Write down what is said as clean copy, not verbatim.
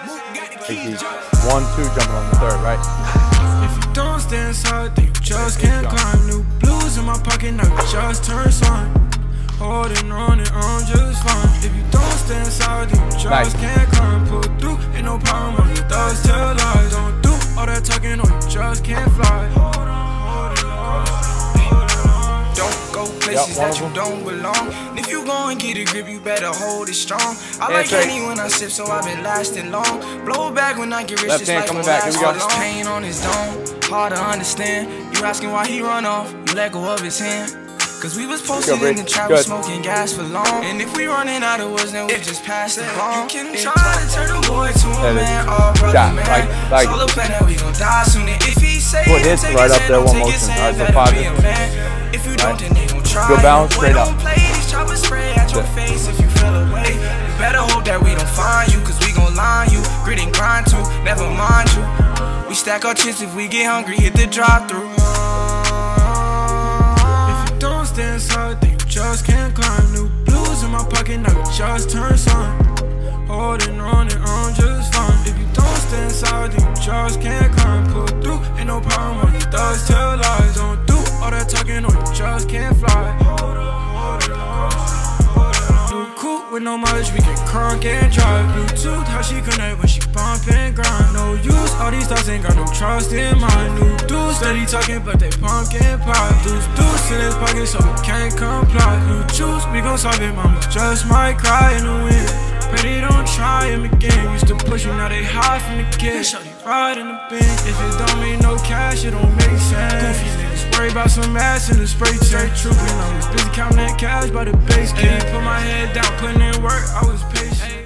1, 2, jumping on the third, right? If you don't stand solid, then you just can't climb. New blues in my pocket, now you just turn slime. Holding on and on just fine. If you don't stand solid, then you just can't climb. Pull through, ain't no problem, all your thugs tell lies. Don't do all that talking, or you just can't fly. Hold on, hold on. Don't go places that you don't belong. If you go and get a grip, you better hold it strong. I like honey when I sip, so I've been lasting long. Blow back when I get rich, just like I'm last. All this pain on his dome, hard to understand. You asking why he run off, you let go of his hand. Cause we was posted in the trap, we smoking gas for long. And if we running out of words, then we just pass the bomb. You can try to turn the boy to a man, or brother man. So the plan that we gon' die soon. And if he say he don't take his hand, don't take his hand, better be a man. If you don't, then they gon' try. We don't play, these choppers spray at your face if you fell away. You better hope that we don't find you, cause we gon' line you. Grit and grind too, never mind you. We stack our chips if we get hungry, hit the drive through. Stand solid, then you just can't climb. New blues in my pocket, now you just turn slime. Holding on and on just fine. If you don't stand solid, then you just can't climb. Pull through, ain't no problem, all your thugs tell lies. Don't do all that talking, or you just can't fly. Hold on, hold on. New coupe with no mileage, we get crunk and drive. Bluetooth, how she connect when she bump and grind. No use, all these thoughts ain't got no trust in mine. New dudes steady talking, but they pumpkin pie. Dudes in his pocket, so we can't comply. You choose, we gon' solve it, mama just might cry in the wind. Pray they don't try him again. Used to push him, now they hide from the kid. Shawty ride in the bin. If it don't make no cash, it don't make sense. Goofy niggas worry about some ass in the spray tank. Trooping, I was busy counting that cash by the base. Hey, put my head down, putting in work, I was patient.